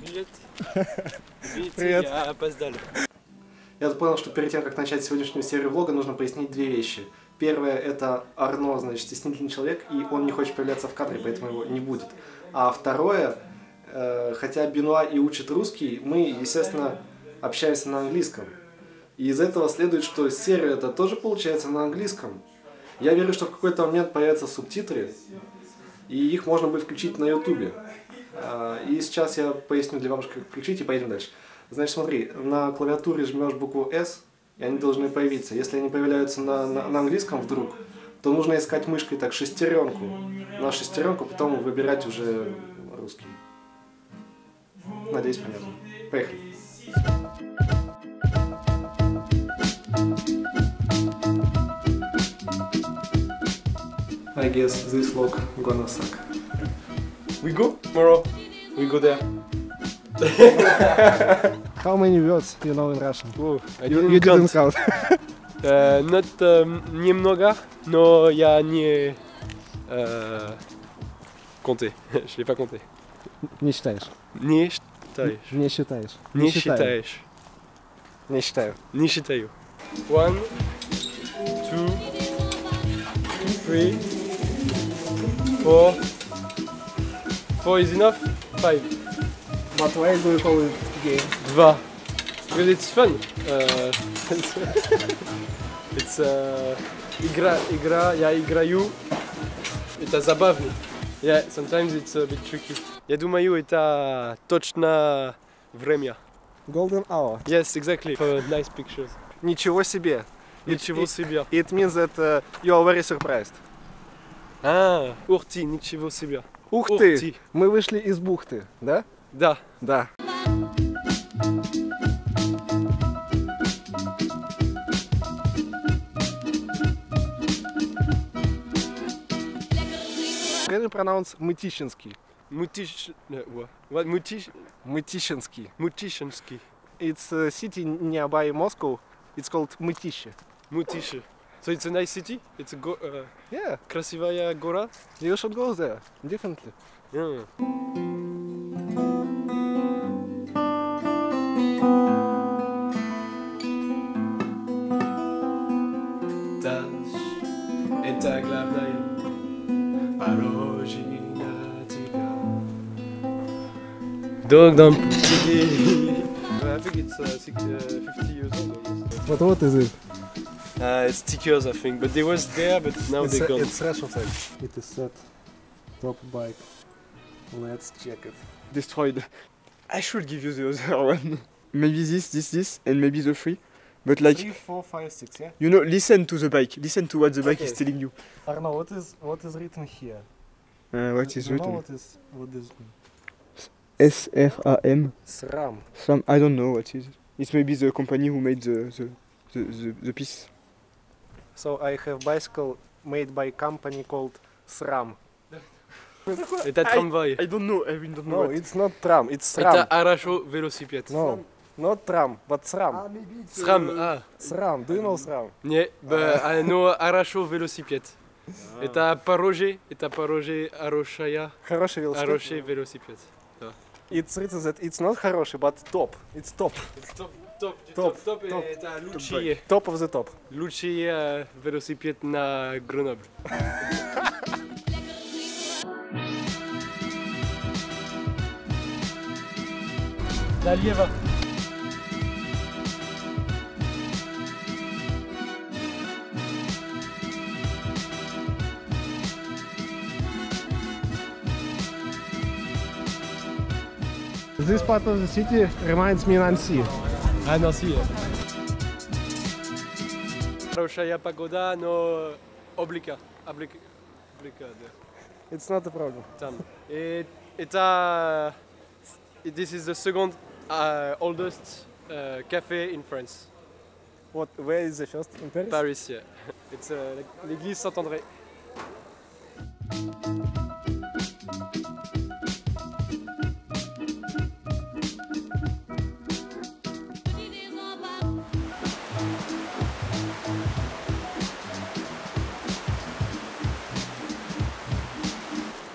Привет. Видите, привет. Я опоздал. Я понял, что перед тем, как начать сегодняшнюю серию влога, нужно пояснить две вещи. Первое, это Арно, значит, стеснительный человек, и он не хочет появляться в кадре, поэтому его не будет. А второе, хотя Бенуа и учит русский, мы, естественно, общаемся на английском. И из этого следует, что серия это тоже получается на английском. Я верю, что в какой-то момент появятся субтитры, и их можно будет включить на ютубе. И сейчас я поясню для бабушки, как включить, и поедем дальше. Значит, смотри, на клавиатуре жмешь букву S, и они должны появиться. Если они появляются на английском вдруг, то нужно искать мышкой так шестеренку. На шестеренку, потом выбирать уже русский. Надеюсь, понятно. Поехали. I guess this vlog gonna suck. We go tomorrow. We go there. How many words you know in Russian? Whoa, you didn't count. Немного, но я не compté. Je l'ai pas compté. Не считаешь. Не считаешь. Не считаешь. Не считаешь. Не считаю. Не считаю. 1, 2, 3, 4. 4 is enough. 5. But why do you call it game? Два. Because it's fun. It's игра. Я играю. Это забавно. Yeah, sometimes it's a bit tricky. Я думаю, это точно время. Golden hour. Yes, exactly. For nice pictures. Ничего себе. Ничего себе. It means that you are very surprised. А. Ух ты, ничего себе. Ух ты. Мы вышли из бухты, да? Да. Да. Can you pronounce Мытищинский? Мытищинский. Мытищинский. It's a city nearby Moscow. It's called Мутище. Мутище. So it's a nice city. It's a yeah. Krasivaya Gora. You should go there. Definitely. Yeah. Это главное, порождение тебя. Догдам. What is it? It's stickers, I think, but they was there, but now they gone. It's Russian flag. It is set. Top bike. Let's check it. Destroyed. I should give you the other one. Maybe this, and maybe the three. But like 3, 4, 5, 6, yeah. You know, listen to the bike. Listen to what the bike is telling you. Arno, what is written here? What is written? What is SRAM. SRAM. SRAM. I don't know what is. It may be the company who made the piece. So I have bicycle made by company called SRAM. Это трамвай. I don't know. I really don't know. No, it's not tram. It's SRAM. Это арашо велосипед. No. Not tram, but SRAM. SRAM, SRAM, do you know SRAM? Нет, I know Arasho велосипед. Это пороже, хорошая. Хороший велосипед. Хороший велосипед. Да. It's written that it's not хороший, but top. It's top. It's top. Это лучший. Top of the top. Лучший велосипед на Grenoble. Налево. This part of the city reminds me Nancy. А, Nancy. Хорошая погода, но облака, да. It's not a problem. Там. Это... This is the second oldest cafe in France. What? Where is the first? In Paris? Paris, yeah. It's l'église Saint-André.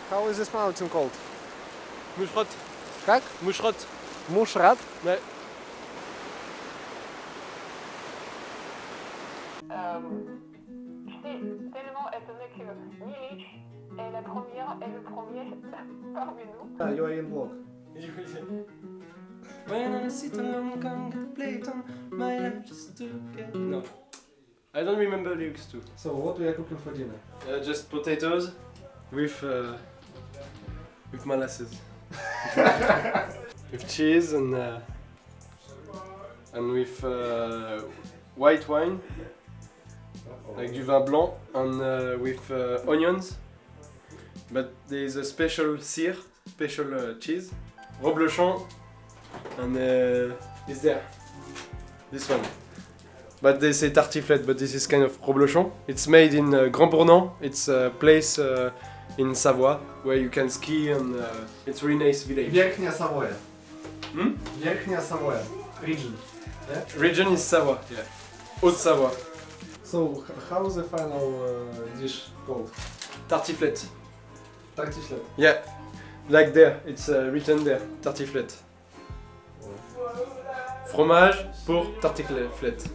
How is this mountain called? Mushrot. Как? Mushrot. Муж рад, да? No. I don't remember lyrics too. So what we are cooking for dinner? Just potatoes with molasses, with cheese and with white wine, like du vin blanc, and with onions. But there is a special sire, special cheese, Roblochon, and is there this one? But they say Tartiflette, but this is kind of Roblochon. It's made in Grand Bornand. It's a place in Savoie where you can ski, and it's a really nice village. Верхняя Савоя. Верхняя Савоя. Region. Yeah? Region is Savoie. Yeah. Haute Savoie. So how is the final dish called? Tartiflette. Tartiflette. Yeah. Like there. It's written there. Tartiflette. Fromage pour tartiflette.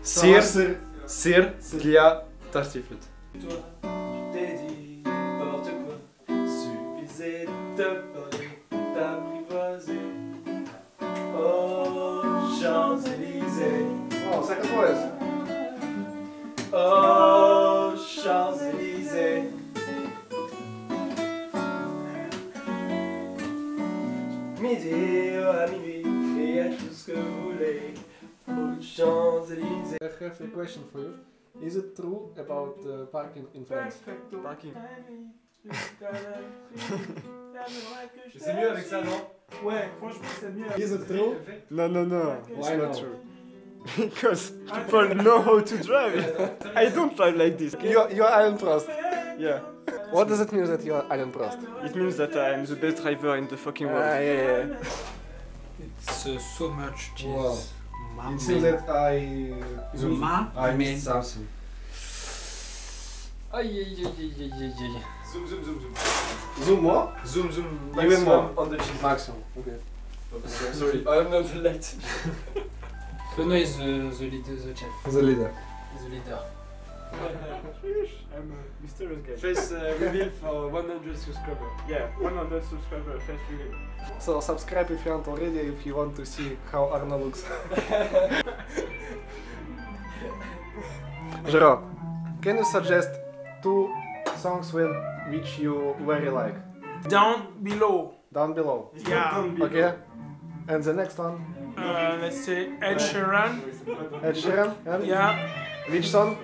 Сыр для tartiflette. Oh, ça commence. Oh, Champs-Élysées. Midi à minuit, il y a tout ce que vous voulez. I have a question for you. Is it true about parking in France? Parking. C'est mieux avec ça, non? Ouais, franchement, c'est mieux. Is it true? No. Why not true? Because people know how to drive. I don't drive like this. You are Iron Trust. Yeah. What does it mean that you are Iron Trust? It means that I am the best driver in the fucking world. Yeah. It's so much cheese. Wow. It seems that I missed something. Ay. Zoom. Zoom what? Zoom. Maximum. Even more on the cheese. Maximum. Okay. Sorry, I am not late. Benoa is the chef. The leader. I'm a mysterious guy. Face reveal for 100 subscribers. Yeah, 100 subscribers, face reveal. So subscribe if you aren't already, if you want to see how Arno looks. Jero, can you suggest 2 songs which you very like? Down below. Yeah. Okay. And the next one? Let's say Ed Sheeran. Ed Sheeran? Yeah. Which song?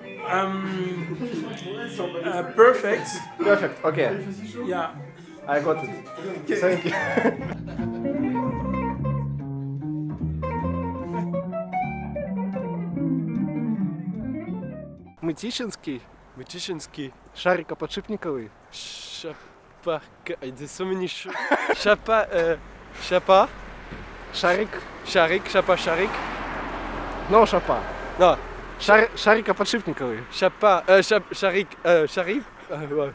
Perfect, okay. Yeah. I got it. Okay. Thank you. Мытищинский. Шарикоподшипниковый. There's so many Шапа. Шарик. No, шапа. No. Шарикоподшипниковый. Шарик.